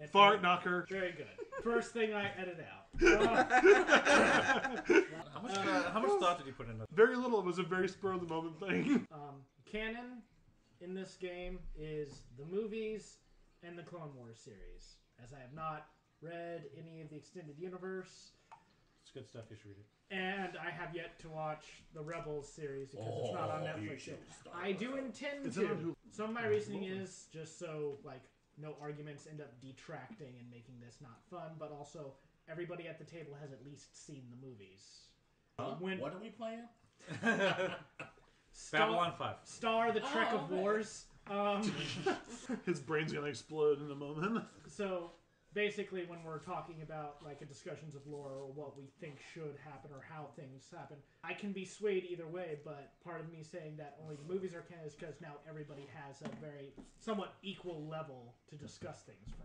It's fart knocker. Very good. First thing I edit out. How much thought did you put in that? Very little. It was a very spur of the moment thing. Canon in this game is the movies and the Clone Wars series. As I have not read any of the extended universe. It's good stuff. You should read it. And I have yet to watch the Rebels series because it's not on Netflix yet. I do intend to. Some of my reasoning is just so like no arguments end up detracting and making this not fun, but also everybody at the table has at least seen the movies. What are we playing? Babylon 5. Star the Trek of Wars. His brain's gonna explode in a moment. So basically when we're talking about like discussions of lore or what we think should happen or how things happen, I can be swayed either way, but part of me saying that only the movies are canon is because now everybody has a very somewhat equal level to discuss things from.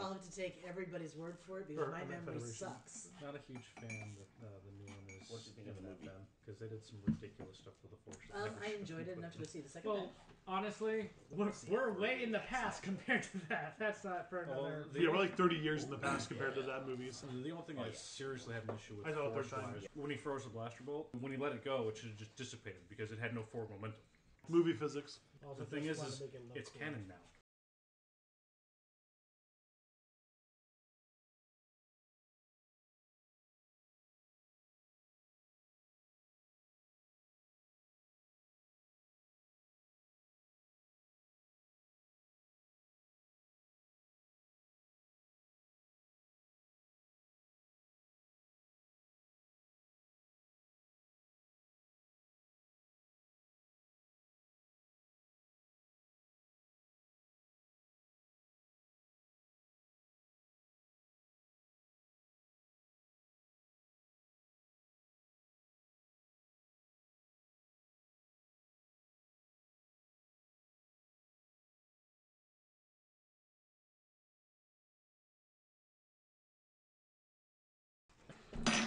I'll have to take everybody's word for it because my memory sucks. Not a huge fan that the new one is. What did you think of the movie? Because they did some ridiculous stuff with the Force. I enjoyed it enough to go see the second one. Well, honestly, we're way in the past compared to that. That's not for another... Yeah, we're like 30 years in the past compared to that movie. So the only thing I seriously have an issue with is when he froze the blaster bolt, when he let it go, it should have just dissipated because it had no forward momentum. Movie physics. Also, the thing is it's cool. Canon now.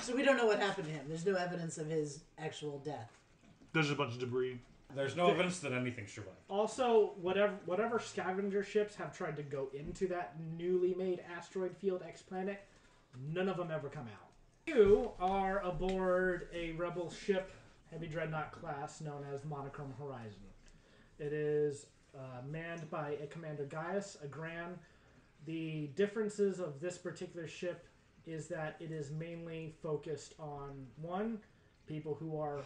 So we don't know what happened to him. There's no evidence of his actual death. There's a bunch of debris. There's no evidence that anything survived. Also, whatever scavenger ships have tried to go into that newly made asteroid field X-Planet, none of them ever come out. You are aboard a Rebel ship, Heavy Dreadnought class, known as Monochrome Horizon. It is manned by a Commander Gaius, a Gran. The differences of this particular ship is that it is mainly focused on, one, people who are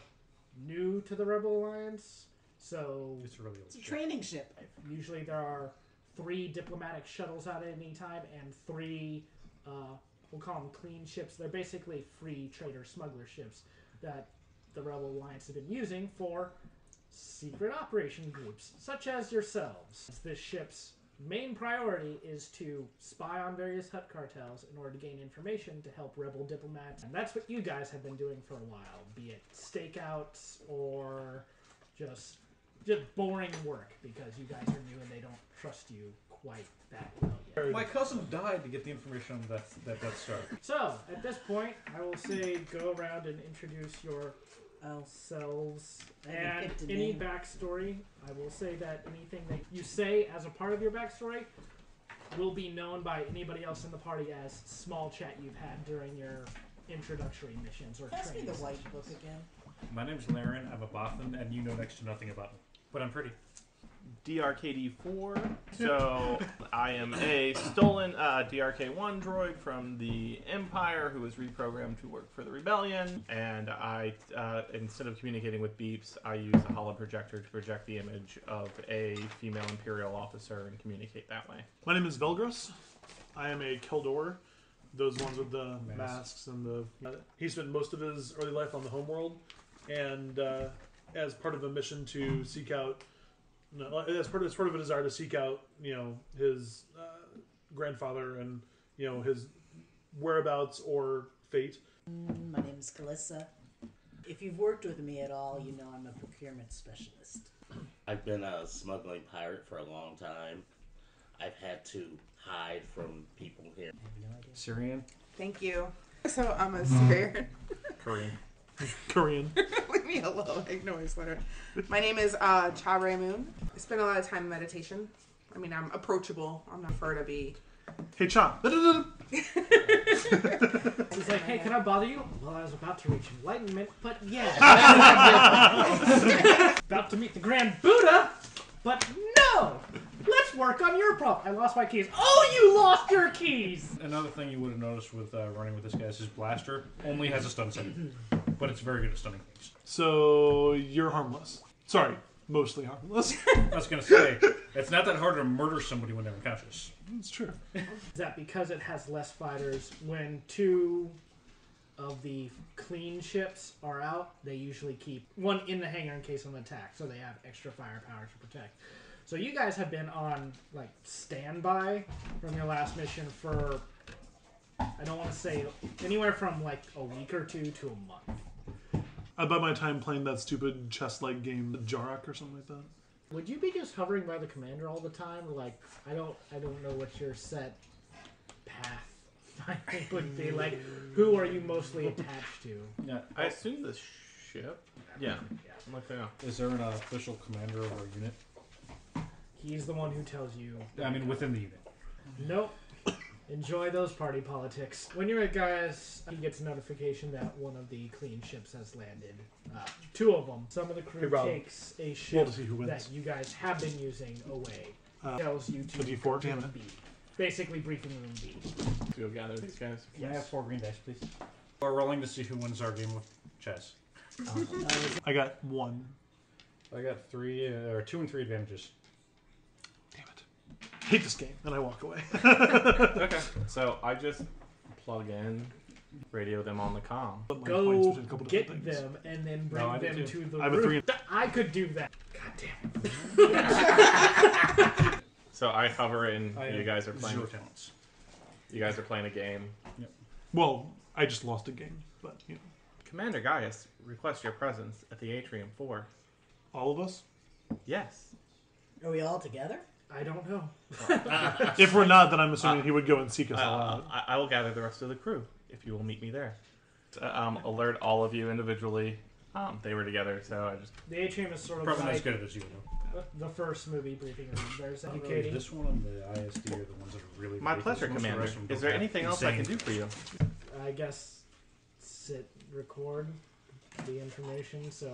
new to the Rebel Alliance. So it's really a training ship. Usually there are 3 diplomatic shuttles out at any time and 3, we'll call them clean ships. They're basically free trader smuggler ships that the Rebel Alliance have been using for secret operation groups, such as yourselves. This ship's main priority is to spy on various hut cartels in order to gain information to help rebel diplomats. And that's what you guys have been doing for a while, be it stakeouts or just boring work because you guys are new and they don't trust you quite that well yet. My cousin died to get the information on that star. So, at this point, I will say go around and introduce yourselves and any backstory. I will say that anything that you say as a part of your backstory will be known by anybody else in the party as small chat you've had during your introductory missions or training. Can I see the white book again? My name's Laryn, I'm a Bothan, and you know next to nothing about me. But I'm pretty. DRKD-4, so I am a stolen DRK-1 droid from the Empire who was reprogrammed to work for the Rebellion, and I, instead of communicating with beeps, I use a holoprojector to project the image of a female Imperial officer and communicate that way. My name is Velgras. I am a Keldor, those ones with the masks and the... He spent most of his early life on the homeworld, and as part of a mission to seek out... No, it's part of a desire to seek out, his grandfather and, his whereabouts or fate. My name is Khlisa. If you've worked with me at all, you know I'm a procurement specialist. I've been a smuggling pirate for a long time. I've had to hide from people here. I have no idea. Syrian. Thank you. So I'm a Syrian. Korean. Leave me alone. Ignore this letter. My name is Cha Ray Moon. I spend a lot of time in meditation. I mean, I'm approachable. I'm not afraid to be Hey, Cha. He's like, hey, can I bother you? Well, I was about to reach enlightenment, but yeah. About to meet the Grand Buddha, but no. Let's work on your problem. I lost my keys. Oh, you lost your keys! Another thing you would have noticed with running with this guy is his blaster only has a stun set, but it's very good at stunning things. So you're harmless. Sorry, mostly harmless. I was going to say, it's not that hard to murder somebody when they're unconscious. It's true. Is that because it has less fighters, when two of the clean ships are out, they usually keep one in the hangar in case of an attack, so they have extra firepower to protect. So you guys have been on, like, standby from your last mission for, I don't want to say, anywhere from, like, a week or two to a month. I bought my time playing that stupid chess-like game, Jarak or something like that. Would you be just hovering by the commander all the time? Or like, I don't know what your set path would be. Like, who are you mostly attached to? Yeah, I assume the ship. Yeah. Is there an official commander of our unit? He's the one who tells you. I mean, within the unit. Nope. Enjoy those party politics. When you're at Gaius, he gets a notification that one of the clean ships has landed. Two of them. Some of the crew takes a ship that you guys have been using away. Tells you to D4, damn it. Basically, briefing room B. To go gather these guys. Yeah, I have 4 green dice, please. We're rolling to see who wins our game with chess. I got 1. I got 2 and 3 advantages. I hate this game, and I walk away. Okay, so I just plug in, radio them on the comm. Go get them, and then bring them to the room. I could do that. God damn it. So I hover in, you guys are playing. You guys are playing a game. Yep. Well, I just lost a game, but, you know. Commander Gaius requests your presence at the Atrium 4. All of us? Yes. Are we all together? I don't know. If we're not, then I'm assuming he would go and seek us all out. I will gather the rest of the crew, if you will meet me there. Alert all of you individually. They were together, so I just... The Atrium is sort of probably like... as good as you know. The first movie briefing room. There's educating. This one on the ISD are the ones that are really... My pleasure, Commander. Is there anything else I can do for you? I guess sit, record the information, so...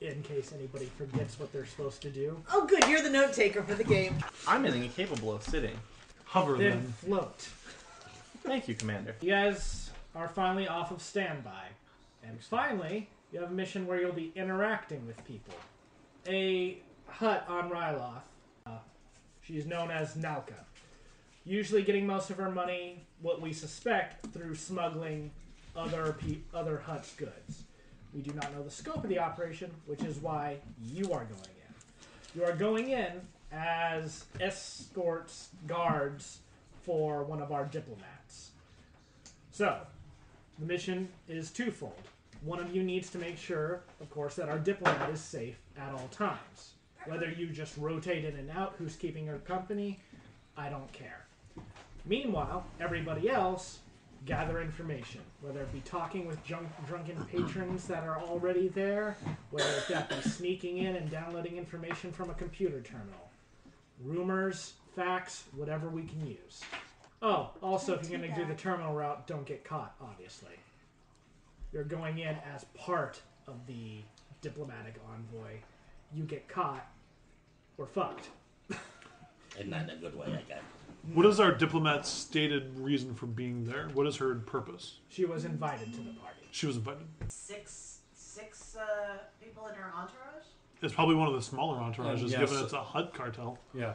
in case anybody forgets what they're supposed to do. Oh, good. You're the note taker for the game. I'm incapable of sitting. Hover then float. Thank you, Commander. You guys are finally off of standby. And finally, you have a mission where you'll be interacting with people. A hut on Ryloth. She's known as Nalka. Usually getting most of her money, what we suspect, through smuggling other huts' goods. We do not know the scope of the operation, which is why you are going in. You are going in as escorts, guards, for one of our diplomats. So, the mission is twofold. One of you needs to make sure, of course, that our diplomat is safe at all times. Whether you just rotate in and out, who's keeping her company, I don't care. Meanwhile, everybody else... gather information, whether it be talking with drunken patrons that are already there, whether it be sneaking in and downloading information from a computer terminal. Rumors, facts, whatever we can use. Oh, also, if you're going to do the terminal route, don't get caught, obviously. You're going in as part of the diplomatic envoy. You get caught, we're fucked. And not in a good way, I guess. What is our diplomat's stated reason for being there? What is her purpose? She was invited to the party. She was invited. Six people in her entourage? It's probably one of the smaller entourages, given it's a HUD cartel. Yeah.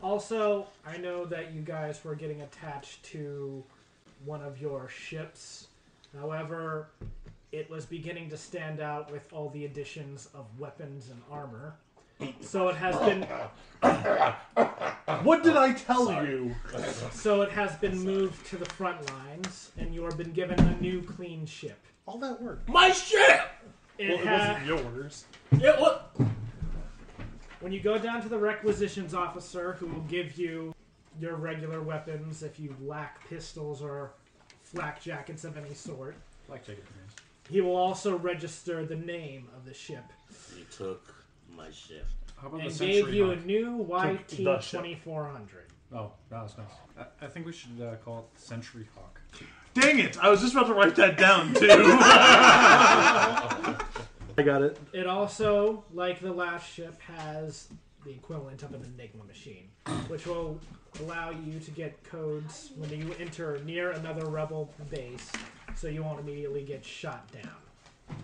Also, I know that you guys were getting attached to one of your ships. However, it was beginning to stand out with all the additions of weapons and armor. So it has been... What did I tell you? So it has been moved to the front lines, and you have been given a new clean ship. All that work. My ship! It wasn't yours. When you go down to the requisitions officer, who will give you your regular weapons if you lack pistols or flak jackets of any sort. Flak jackets. He will also register the name of the ship. He took... my ship. How about and the Century Hawk? Gave you a new YT-2400. Oh, that was nice. I think we should call it Century Hawk. Dang it! I was just about to write that down, too. I got it. It also, like the last ship, has the equivalent of an Enigma machine, which will allow you to get codes when you enter near another rebel base, so you won't immediately get shot down.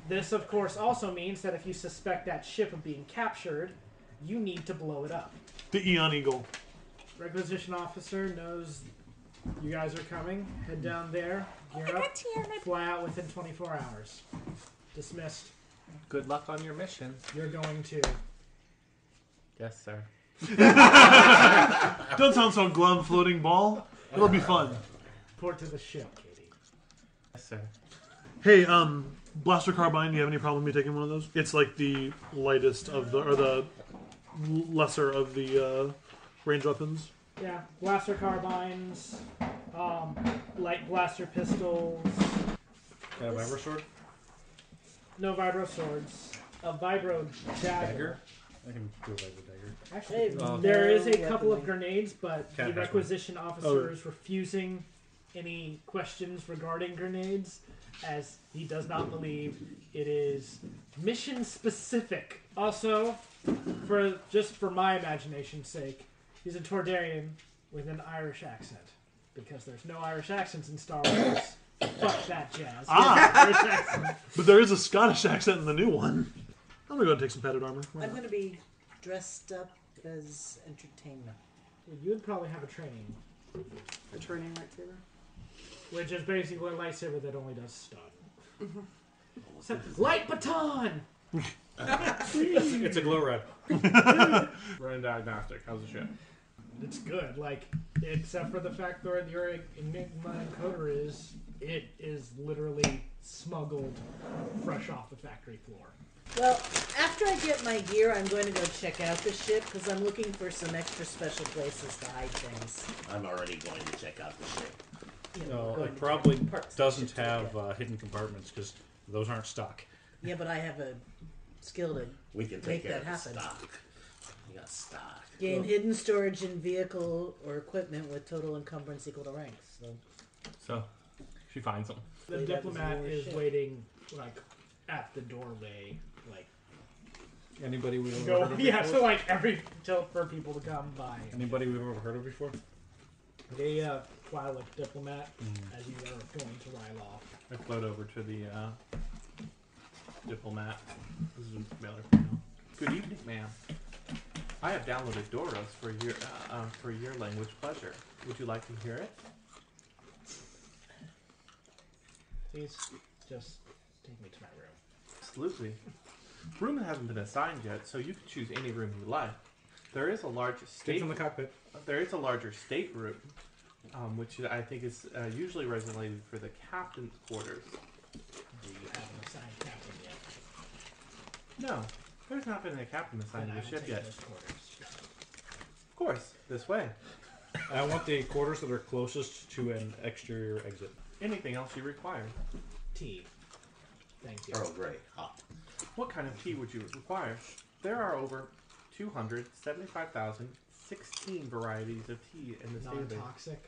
This, of course, also means that if you suspect that ship of being captured, you need to blow it up. The Eon Eagle. Requisition officer knows you guys are coming. Head down there, gear up, fly out within 24 hours. Dismissed. Good luck on your mission. You're going to. Yes, sir. Don't sound so glum, floating ball. It'll be fun. Port to the ship, Katie. Yes, sir. Hey, blaster carbine. Do you have any problem me taking one of those? It's like the lightest of the, or the lesser of the range weapons. Yeah, blaster carbines, light blaster pistols. A vibro sword. No vibro swords. A vibro dagger. I can do away with dagger. Actually, there is a couple of grenades, but the requisition officer is refusing any questions regarding grenades, as he does not believe it is mission specific. Also, just for my imagination's sake, he's a Tordarian with an Irish accent, because there's no Irish accents in Star Wars. Fuck that jazz. Ah, but there is a Scottish accent in the new one. I'm gonna go and take some padded armor. I'm gonna be dressed up as entertainment. You would probably have a training. A training lightsaber? Which is basically a lightsaber that only does stun. Mm-hmm. So, light baton! It's a glow red. We're in diagnostic. How's the ship? It's good, like, except for the fact that your Enigma encoder is, it is literally smuggled fresh off the factory floor. Well, after I get my gear, I'm going to go check out the ship, because I'm looking for some extra special places to hide things. I'm already going to check out the ship. You know, no, it probably doesn't have hidden compartments, because those aren't stock. Yeah, but I have a skill to make that happen. You got stock. Gain hidden storage in vehicle or equipment with total encumbrance equal to rank. So she finds them. The diplomat is waiting, like, at the doorway. Anybody we've ever heard of? Yeah, before? So like for people to come by. Anybody we've ever heard of before? The Twi'lek diplomat, as you are going to Ryloth. I float over to the diplomat. This is Miller. Good evening, ma'am. I have downloaded Doros for your language pleasure. Would you like to hear it? Please just take me to my room. Absolutely. Room hasn't been assigned yet, so you can choose any room you like. There is a large state in the cockpit. There is a larger state room, which I think is usually reserved for the captain's quarters. Do you have an assigned captain yet? No, there's not been a captain assigned to the ship yet. Of course, this way. I want the quarters that are closest to an exterior exit. Anything else you require? Tea. Thank you. Earl Grey. Hot. What kind of tea would you require? There are over 275,016 varieties of tea in this database. Non-toxic.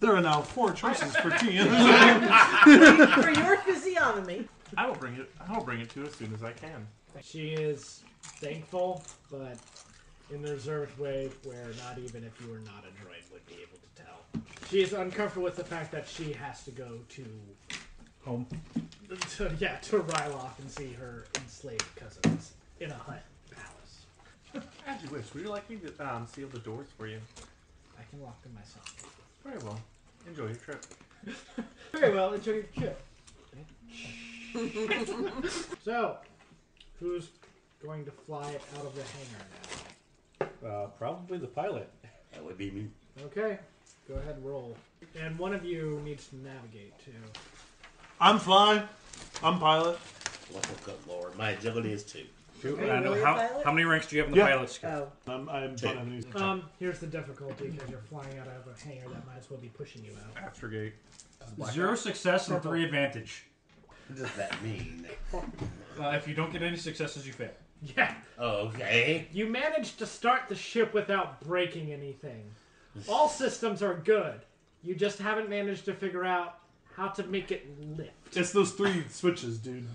There are now 4 choices for tea. For your physiognomy. I will bring it to you as soon as I can. She is thankful, but in the reserved way, where not even if you were not a droid would be able to tell. She is uncomfortable with the fact that she has to go to home. To Ryloth and see her enslaved cousins in a hut palace. As you wish. Would you like me to seal the doors for you? I can lock them myself. Very well. Enjoy your trip. Very well. Enjoy your trip. So, who's going to fly out of the hangar now? Probably the pilot. That would be me. Okay. Go ahead and roll. And one of you needs to navigate, too. I'm flying. I'm pilot. Well, good lord. My agility is 2. 2? Hey, I know. How many ranks do you have in the pilot skill? Oh. I'm done. Here's the difficulty, because you're flying out of a hangar that might as well be pushing you out. Aftergate. 0 success and 3 advantage. What does that mean? If you don't get any successes, you fail. Yeah. Okay. You managed to start the ship without breaking anything. All systems are good. You just haven't managed to figure out how to make it lift. It's those three switches, dude.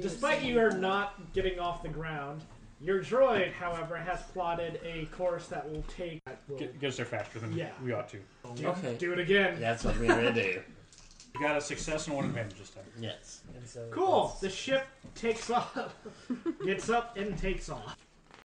Despite you are not getting off the ground, your droid, however, has plotted a course that will take... Gets there faster than we ought to. Do it again. That's what we're going to do. You got a success and one advantage this time. Yes. So cool. The ship takes off, gets up, and takes off.